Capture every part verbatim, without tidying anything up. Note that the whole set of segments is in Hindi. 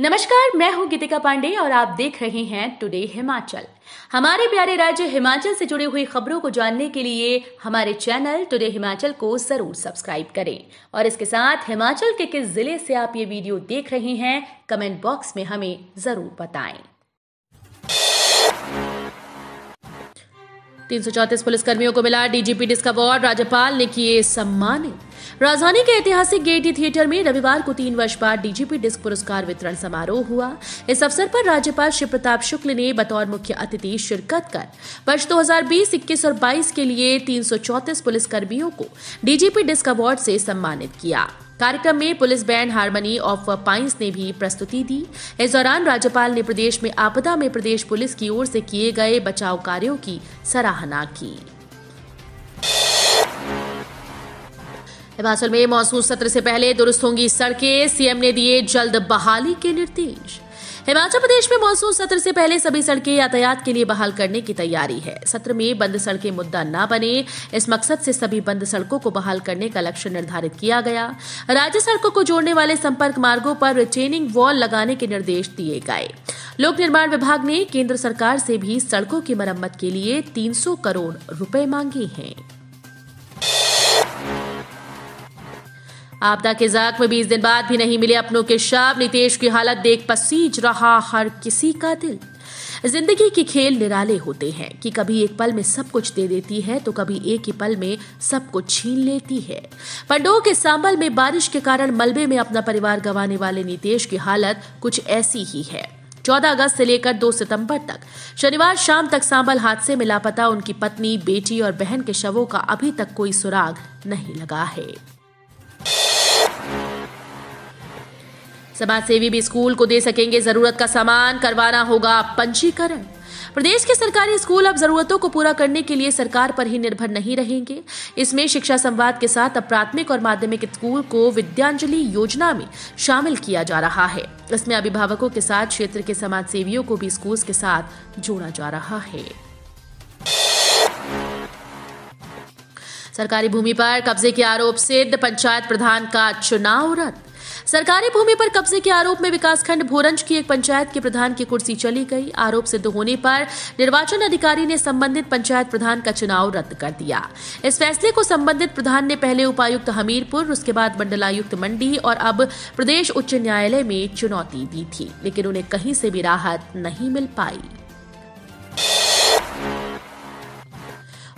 नमस्कार, मैं हूं गीतिका पांडे और आप देख रहे हैं टुडे हिमाचल। हमारे प्यारे राज्य हिमाचल से जुड़ी हुई खबरों को जानने के लिए हमारे चैनल टुडे हिमाचल को जरूर सब्सक्राइब करें और इसके साथ हिमाचल के किस जिले से आप ये वीडियो देख रहे हैं कमेंट बॉक्स में हमें जरूर बताएं। तीन सौ चौंतीस पुलिसकर्मियों को मिला डीजीपी डिस्क अवार्ड, राज्यपाल ने किए सम्मानित। राजधानी के ऐतिहासिक गेटी थिएटर में रविवार को तीन वर्ष बाद डीजीपी डिस्क पुरस्कार वितरण समारोह हुआ। इस अवसर पर राज्यपाल श्री प्रताप शुक्ल ने बतौर मुख्य अतिथि शिरकत कर वर्ष दो हजार बीस, इक्कीस और बाईस के लिए तीन सौ चौंतीस पुलिसकर्मियों को डीजीपी डिस्क अवार्ड से सम्मानित किया। कार्यक्रम में police band harmony of pines ने भी प्रस्तुति दी। इस दौरान राज्यपाल ने प्रदेश में आपदा में प्रदेश पुलिस की ओर से किए गए बचाव कार्यों की सराहना की। हिमाचल में मॉनसून सत्र से पहले दुरुस्त होंगी सड़कें, सीएम ने दिए जल्द बहाली के निर्देश। हिमाचल प्रदेश में मॉनसून सत्र से पहले सभी सड़कें यातायात के लिए बहाल करने की तैयारी है। सत्र में बंद सड़कें मुद्दा न बने, इस मकसद से सभी बंद सड़कों को बहाल करने का लक्ष्य निर्धारित किया गया। राज्य सड़कों को जोड़ने वाले संपर्क मार्गों पर रिटेनिंग वॉल लगाने के निर्देश दिए गए। लोक निर्माण विभाग ने केंद्र सरकार से भी सड़कों की मरम्मत के लिए तीन सौ करोड़ रुपए मांगे हैं। आपदा के जाक में बीस दिन बाद भी नहीं मिले अपनों के शव, नीतीश की हालत देख पसीज रहा हर किसी का दिल। जिंदगी के खेल निराले होते हैं कि कभी एक पल में सब कुछ दे देती है तो कभी एक ही पल में सब कुछ छीन लेती है। पंडोह के सांबल में बारिश के कारण मलबे में अपना परिवार गंवाने वाले नीतीश की हालत कुछ ऐसी ही है। चौदह अगस्त से लेकर दो सितंबर तक शनिवार शाम तक सांबल हादसे में लापता उनकी पत्नी, बेटी और बहन के शवों का अभी तक कोई सुराग नहीं लगा है। समाजसेवी भी स्कूल को दे सकेंगे जरूरत का सामान, करवाना होगा पंजीकरण। प्रदेश के सरकारी स्कूल अब जरूरतों को पूरा करने के लिए सरकार पर ही निर्भर नहीं रहेंगे। इसमें शिक्षा संवाद के साथ अब प्राथमिक और माध्यमिक स्कूल को विद्यांजलि योजना में शामिल किया जा रहा है। इसमें अभिभावकों के साथ क्षेत्र के समाजसेवियों को भी स्कूल के साथ जोड़ा जा रहा है। सरकारी भूमि पर कब्जे के आरोप सिद्ध, पंचायत प्रधान का चुनाव रद्द। सरकारी भूमि पर कब्जे के आरोप में विकासखंड भोरंज की एक पंचायत के प्रधान की कुर्सी चली गई। आरोप सिद्ध होने पर निर्वाचन अधिकारी ने संबंधित पंचायत प्रधान का चुनाव रद्द कर दिया। इस फैसले को संबंधित प्रधान ने पहले उपायुक्त हमीरपुर, उसके बाद मंडलायुक्त मंडी और अब प्रदेश उच्च न्यायालय में चुनौती दी थी, लेकिन उन्हें कहीं से भी राहत नहीं मिल पाई।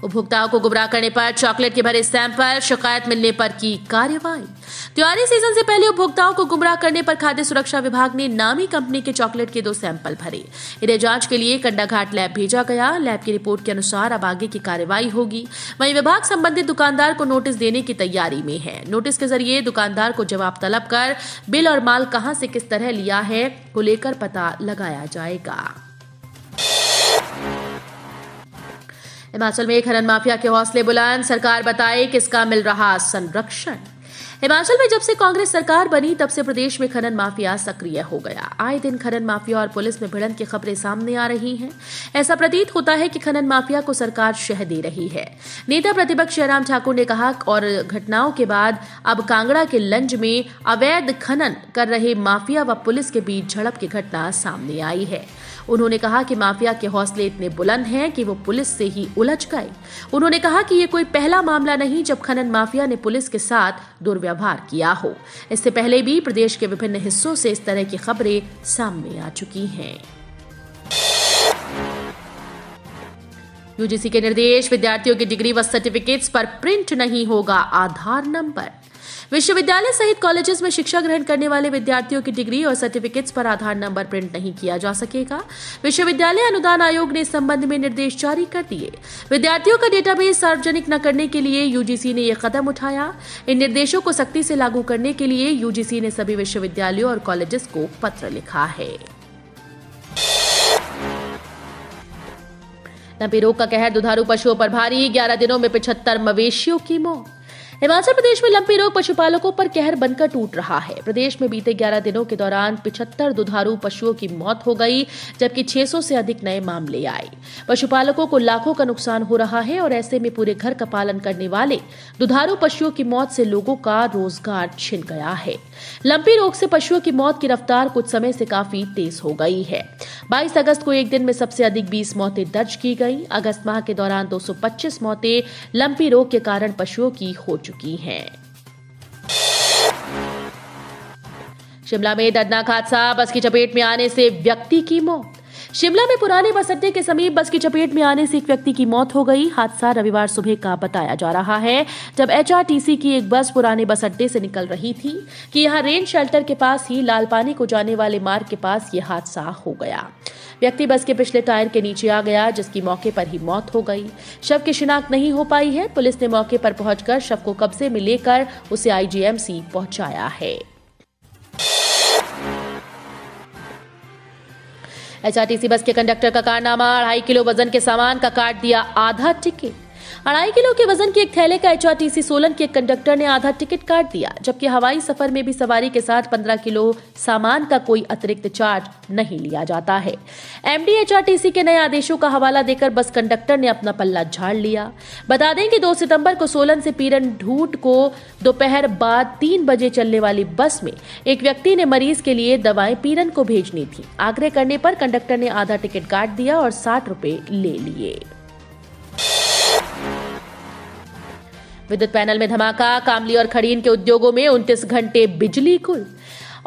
उपभोक्ताओं को गुमराह करने पर चॉकलेट के भरे सैंपल, शिकायत मिलने पर की कार्रवाई। त्योहारी सीजन से पहले उपभोक्ताओं को गुमराह करने पर खाद्य सुरक्षा विभाग ने नामी कंपनी के चॉकलेट के दो सैंपल भरे। इन्हें जांच के लिए कंडाघाट लैब भेजा गया। लैब की रिपोर्ट के अनुसार अब आगे की कार्रवाई होगी। वहीं विभाग संबंधित दुकानदार को नोटिस देने की तैयारी में है। नोटिस के जरिए दुकानदार को जवाब तलब कर बिल और माल कहां से किस तरह लिया है को लेकर पता लगाया जाएगा। हिमाचल में खनन माफिया के हौसले बुलंद, सरकार बताए किसका मिल रहा संरक्षण। हिमाचल में जब से कांग्रेस सरकार बनी तब से प्रदेश में खनन माफिया सक्रिय हो गया। आए दिन खनन माफिया और पुलिस में भिड़ंत की खबरें सामने आ रही हैं। ऐसा प्रतीत होता है कि खनन माफिया को सरकार शह दे रही है। नेता प्रतिपक्ष जयराम ठाकुर ने कहा और घटनाओं के बाद अब कांगड़ा के लंज में अवैध खनन कर रहे माफिया व पुलिस के बीच झड़प की घटना सामने आई है। उन्होंने कहा कि माफिया के हौसले इतने बुलंद हैं कि वो पुलिस से ही उलझ गए। उन्होंने कहा कि ये कोई पहला मामला नहीं जब खनन माफिया ने पुलिस के साथ दुर्व्यवहार किया हो। इससे पहले भी प्रदेश के विभिन्न हिस्सों से इस तरह की खबरें सामने आ चुकी हैं। यूजीसी के निर्देश, विद्यार्थियों के डिग्री व सर्टिफिकेट्स पर प्रिंट नहीं होगा आधार नंबर। विश्वविद्यालय सहित कॉलेजेस में शिक्षा ग्रहण करने वाले विद्यार्थियों की डिग्री और सर्टिफिकेट्स पर आधार नंबर प्रिंट नहीं किया जा सकेगा। विश्वविद्यालय अनुदान आयोग ने इस संबंध में निर्देश जारी कर दिए। विद्यार्थियों का डेटाबेस सार्वजनिक न करने के लिए यूजीसी ने यह कदम उठाया। इन निर्देशों को सख्ती से लागू करने के लिए यूजीसी ने सभी विश्वविद्यालयों और कॉलेजेस को पत्र लिखा है। लंपी रोग का कहर दुधारू पशुओं पर भारी, ग्यारह दिनों में पचहत्तर मवेशियों की मौत। हिमाचल प्रदेश में लंबी रोग पशुपालकों पर कहर बनकर टूट रहा है। प्रदेश में बीते ग्यारह दिनों के दौरान पचहत्तर दुधारू पशुओं की मौत हो गई, जबकि छह सौ से अधिक नए मामले आए। पशुपालकों को लाखों का नुकसान हो रहा है और ऐसे में पूरे घर का पालन करने वाले दुधारू पशुओं की मौत से लोगों का रोजगार छिन गया है। लंपी रोग से पशुओं की मौत की रफ्तार कुछ समय से काफी तेज हो गई है। बाईस अगस्त को एक दिन में सबसे अधिक बीस मौतें दर्ज की गई। अगस्त माह के दौरान दो सौ पच्चीस मौतें लंपी रोग के कारण पशुओं की हो चुकी हैं। शिमला में दर्दनाक हादसा, बस की चपेट में आने से व्यक्ति की मौत। शिमला में पुराने बस अड्डे के समीप बस की चपेट में आने से एक व्यक्ति की मौत हो गई। हादसा रविवार सुबह का बताया जा रहा है, जब एचआरटीसी की एक बस पुराने बस अड्डे से निकल रही थी कि यहां रेन शेल्टर के पास ही लालपानी को जाने वाले मार्ग के पास ये हादसा हो गया। व्यक्ति बस के पिछले टायर के नीचे आ गया, जिसकी मौके पर ही मौत हो गई। शव की शिनाख्त नहीं हो पाई है। पुलिस ने मौके पर पहुंचकर शव को कब्जे में लेकर उसे आईजीएमसी पहुंचाया है। एचआरटीसी बस के कंडक्टर का कारनामा, अढ़ाई किलो वजन के सामान का काट दिया आधा टिकट। अढ़ाई किलो के वजन के एक थैले का एचआरटीसी सोलन के एक कंडक्टर ने आधा टिकट काट दिया, जबकि हवाई सफर में भी सवारी के साथ पंद्रह किलो सामान का कोई अतिरिक्त चार्ज नहीं लिया जाता है। एमडीएचआरटीसी के नए आदेशों का हवाला देकर बस कंडक्टर ने अपना पल्ला झाड़ लिया। बता दें कि दो सितंबर को सोलन से पीरन ढूट को दोपहर बाद तीन बजे चलने वाली बस में एक व्यक्ति ने मरीज के लिए दवाएं पीरन को भेजनी थी। आग्रह करने पर कंडक्टर ने आधा टिकट काट दिया और साठ रुपए ले लिए। विद्युत पैनल में धमाका, कामली और खड़ीन के उद्योगों में उनतीस घंटे बिजली गुल।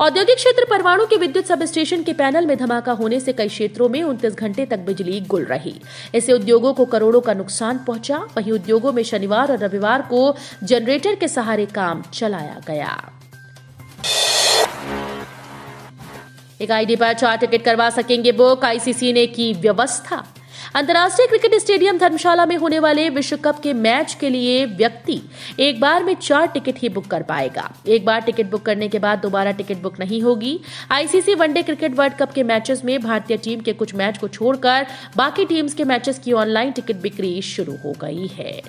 औद्योगिक क्षेत्र परवाणु के विद्युत सब स्टेशन के पैनल में धमाका होने से कई क्षेत्रों में उनतीस घंटे तक बिजली गुल रही। इससे उद्योगों को करोड़ों का नुकसान पहुंचा। वहीं उद्योगों में शनिवार और रविवार को जनरेटर के सहारे काम चलाया गया। एक आईडी पर चार टिकट करवा सकेंगे बुक, आईसीसी ने की व्यवस्था। अंतर्राष्ट्रीय क्रिकेट स्टेडियम धर्मशाला में होने वाले विश्व कप के मैच के लिए व्यक्ति एक बार में चार टिकट ही बुक कर पाएगा। एक बार टिकट बुक करने के बाद दोबारा टिकट बुक नहीं होगी। ICC one day cricket world cup के मैचेस में भारतीय टीम के कुछ मैच को छोड़कर बाकी टीम्स के मैचेस की ऑनलाइन टिकट बिक्री शुरू हो गई है।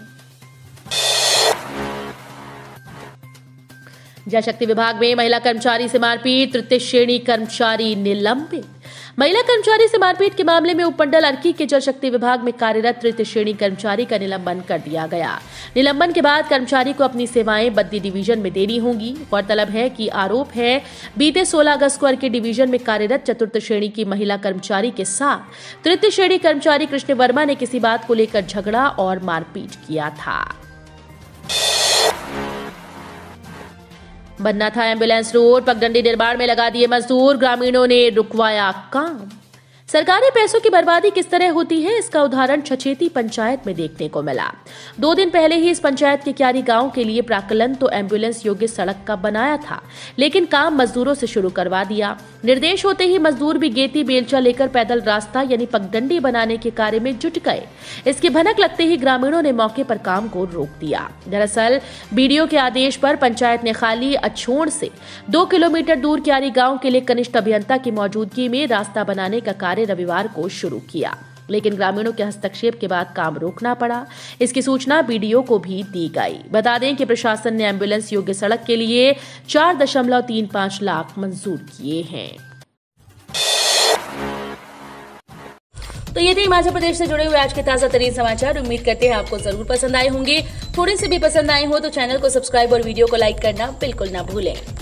जल शक्ति विभाग में महिला कर्मचारी से मारपीट, तृतीय श्रेणी कर्मचारी निलंबित। महिला कर्मचारी से मारपीट के मामले में उपमंडल अर्की के जल शक्ति विभाग में कार्यरत तृतीय श्रेणी कर्मचारी का निलंबन कर दिया गया। निलंबन के बाद कर्मचारी को अपनी सेवाएं बद्दी डिवीजन में देनी होंगी। गौरतलब है कि आरोप है बीते सोलह अगस्त को अर्की डिवीजन में कार्यरत चतुर्थ श्रेणी की महिला कर्मचारी के साथ तृतीय श्रेणी कर्मचारी कृष्ण वर्मा ने किसी बात को लेकर झगड़ा और मारपीट किया था। बनना था एम्बुलेंस रोड, पगडंडी निर्माण में लगा दिए मजदूर, ग्रामीणों ने रुकवाया काम। सरकारी पैसों की बर्बादी किस तरह होती है, इसका उदाहरण छछेती पंचायत में देखने को मिला। दो दिन पहले ही इस पंचायत के क्यारी गांव के लिए प्राक्कलन तो एम्बुलेंस योग्य सड़क का बनाया था, लेकिन काम मजदूरों से शुरू करवा दिया। निर्देश होते ही मजदूर भी गेती बेलचा लेकर पैदल रास्ता यानी पगडंडी बनाने के कार्य में जुट गए। इसकी भनक लगते ही ग्रामीणों ने मौके पर काम को रोक दिया। दरअसल बीडीओ के आदेश पर पंचायत ने खाली अछोड़ से दो किलोमीटर दूर क्यारी गाँव के लिए कनिष्ठ अभियंता की मौजूदगी में रास्ता बनाने का कार्य रविवार को शुरू किया, लेकिन ग्रामीणों के हस्तक्षेप के बाद काम रोकना पड़ा। इसकी सूचना बीडीओ को भी दी गई। बता दें कि प्रशासन ने एम्बुलेंस योग्य सड़क के लिए चार दशमलव तीन पांच लाख मंजूर किए हैं। तो ये थे हिमाचल प्रदेश से जुड़े हुए आज के ताजा तरीन समाचार। उम्मीद करते हैं आपको जरूर पसंद आए होंगे। थोड़े से भी पसंद आए हो तो चैनल को सब्सक्राइब और वीडियो को लाइक करना बिल्कुल ना भूलें।